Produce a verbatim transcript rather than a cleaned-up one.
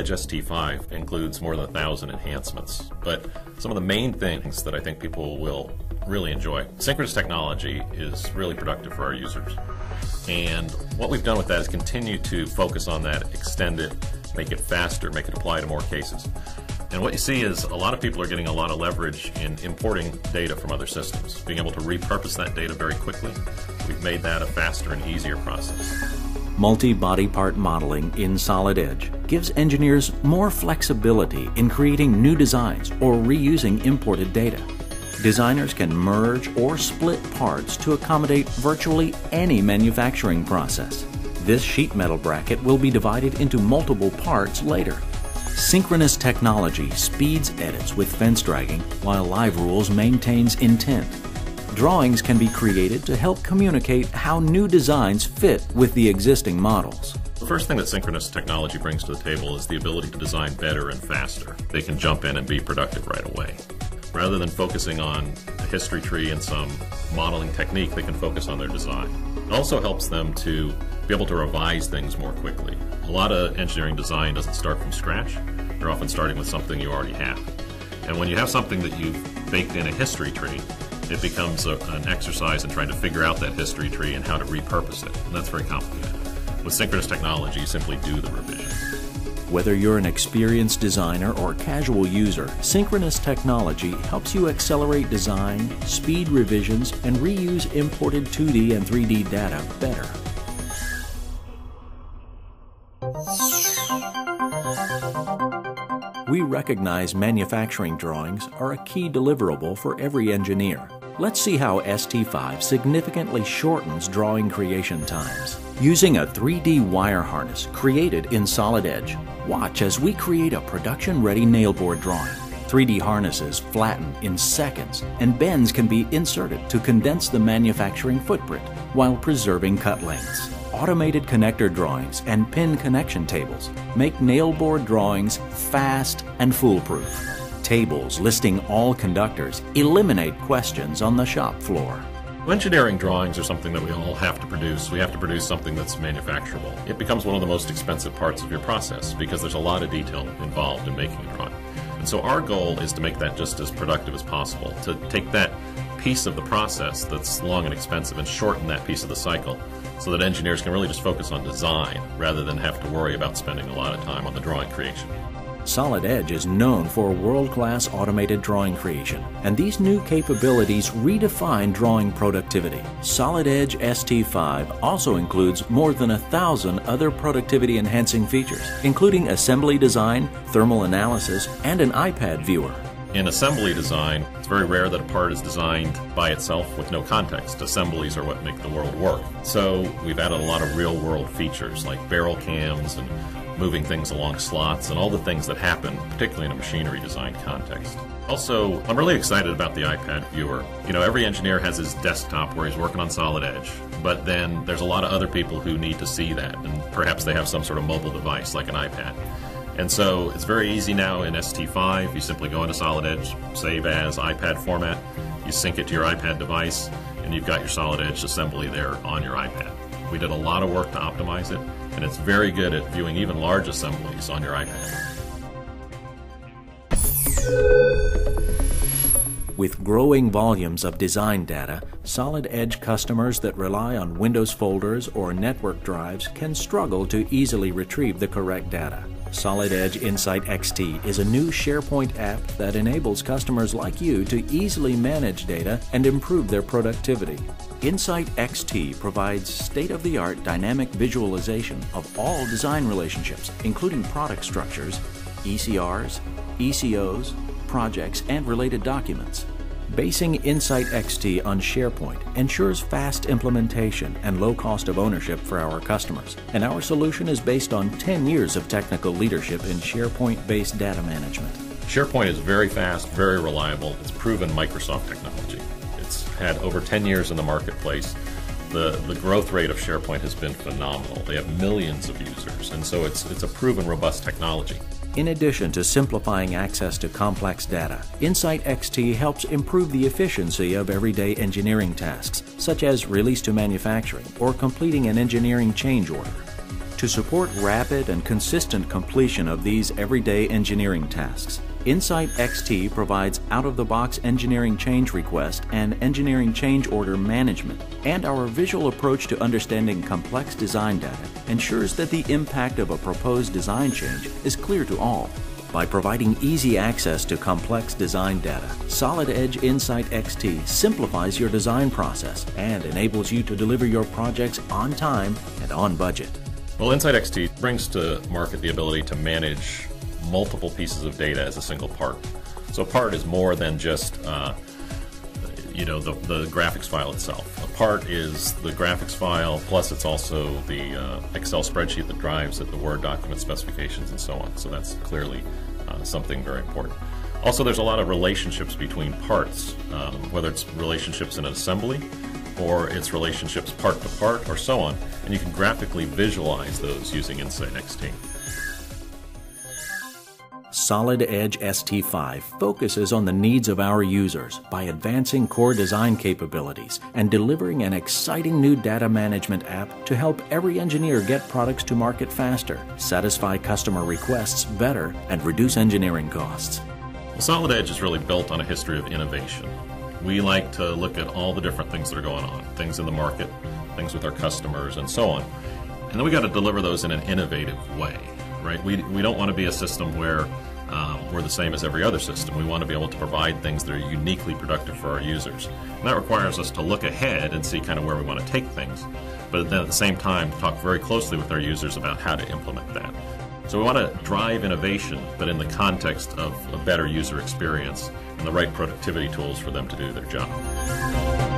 Edge S T five includes more than a thousand enhancements, but some of the main things that I think people will really enjoy. Synchronous technology is really productive for our users, and what we've done with that is continue to focus on that, extend it, make it faster, make it apply to more cases. And what you see is a lot of people are getting a lot of leverage in importing data from other systems, being able to repurpose that data very quickly. We've made that a faster and easier process. Multi-body part modeling in Solid Edge gives engineers more flexibility in creating new designs or reusing imported data. Designers can merge or split parts to accommodate virtually any manufacturing process. This sheet metal bracket will be divided into multiple parts later. Synchronous technology speeds edits with fence dragging, while Live Rules maintains intent. Drawings can be created to help communicate how new designs fit with the existing models. The first thing that synchronous technology brings to the table is the ability to design better and faster. They can jump in and be productive right away. Rather than focusing on a history tree and some modeling technique, they can focus on their design. It also helps them to be able to revise things more quickly. A lot of engineering design doesn't start from scratch. You're often starting with something you already have. And when you have something that you've baked in a history tree, it becomes a, an exercise in trying to figure out that history tree and how to repurpose it. And that's very complicated. With synchronous technology, you simply do the revision. Whether you're an experienced designer or casual user, synchronous technology helps you accelerate design, speed revisions, and reuse imported two D and three D data better. We recognize manufacturing drawings are a key deliverable for every engineer. Let's see how S T five significantly shortens drawing creation times. Using a three D wire harness created in Solid Edge, watch as we create a production-ready nailboard drawing. three D harnesses flatten in seconds, and bends can be inserted to condense the manufacturing footprint while preserving cut lengths. Automated connector drawings and pin connection tables make nailboard drawings fast and foolproof. Tables listing all conductors eliminate questions on the shop floor. Engineering drawings are something that we all have to produce. We have to produce something that's manufacturable. It becomes one of the most expensive parts of your process because there's a lot of detail involved in making a drawing. And so our goal is to make that just as productive as possible, to take that piece of the process that's long and expensive and shorten that piece of the cycle so that engineers can really just focus on design rather than have to worry about spending a lot of time on the drawing creation. Solid Edge is known for world-class automated drawing creation, and these new capabilities redefine drawing productivity. Solid Edge S T five also includes more than a thousand other productivity-enhancing features, including assembly design, thermal analysis, and an iPad viewer. In assembly design, it's very rare that a part is designed by itself with no context. Assemblies are what make the world work. So we've added a lot of real-world features like barrel cams and moving things along slots and all the things that happen, particularly in a machinery design context. Also, I'm really excited about the iPad viewer. You know, every engineer has his desktop where he's working on Solid Edge, but then there's a lot of other people who need to see that, and perhaps they have some sort of mobile device like an iPad. And so it's very easy now in S T five. You simply go into Solid Edge, save as iPad format, you sync it to your iPad device, and you've got your Solid Edge assembly there on your iPad. We did a lot of work to optimize it, and it's very good at viewing even large assemblies on your iPad. With growing volumes of design data, Solid Edge customers that rely on Windows folders or network drives can struggle to easily retrieve the correct data. Solid Edge Insight X T is a new SharePoint app that enables customers like you to easily manage data and improve their productivity. Insight X T provides state-of-the-art dynamic visualization of all design relationships, including product structures, E C Rs, E C Os, projects, and related documents. Basing Insight X T on SharePoint ensures fast implementation and low cost of ownership for our customers, and our solution is based on ten years of technical leadership in SharePoint-based data management. SharePoint is very fast, very reliable. It's proven Microsoft technology. It's had over ten years in the marketplace. The, the growth rate of SharePoint has been phenomenal. They have millions of users, and so it's, it's a proven, robust technology. In addition to simplifying access to complex data, Insight X T helps improve the efficiency of everyday engineering tasks, such as release to manufacturing or completing an engineering change order. To support rapid and consistent completion of these everyday engineering tasks, Insight X T provides out-of-the-box engineering change request and engineering change order management, and our visual approach to understanding complex design data ensures that the impact of a proposed design change is clear to all. By providing easy access to complex design data, Solid Edge Insight X T simplifies your design process and enables you to deliver your projects on time and on budget. Well, Insight X T brings to market the ability to manage multiple pieces of data as a single part. So a part is more than just uh, you know the, the graphics file itself. A part is the graphics file, plus it's also the uh, Excel spreadsheet that drives it, the Word document specifications, and so on. So that's clearly uh, something very important. Also, there's a lot of relationships between parts, um, whether it's relationships in an assembly or it's relationships part to part or so on, and you can graphically visualize those using Insight X T. Solid Edge S T five focuses on the needs of our users by advancing core design capabilities and delivering an exciting new data management app to help every engineer get products to market faster, satisfy customer requests better, and reduce engineering costs. Well, Solid Edge is really built on a history of innovation. We like to look at all the different things that are going on, things in the market, things with our customers, and so on. And then we got to deliver those in an innovative way. Right? We, we don't want to be a system where um, we're the same as every other system. We want to be able to provide things that are uniquely productive for our users. And that requires us to look ahead and see kind of where we want to take things, but then at the same time talk very closely with our users about how to implement that. So we want to drive innovation, but in the context of a better user experience and the right productivity tools for them to do their job.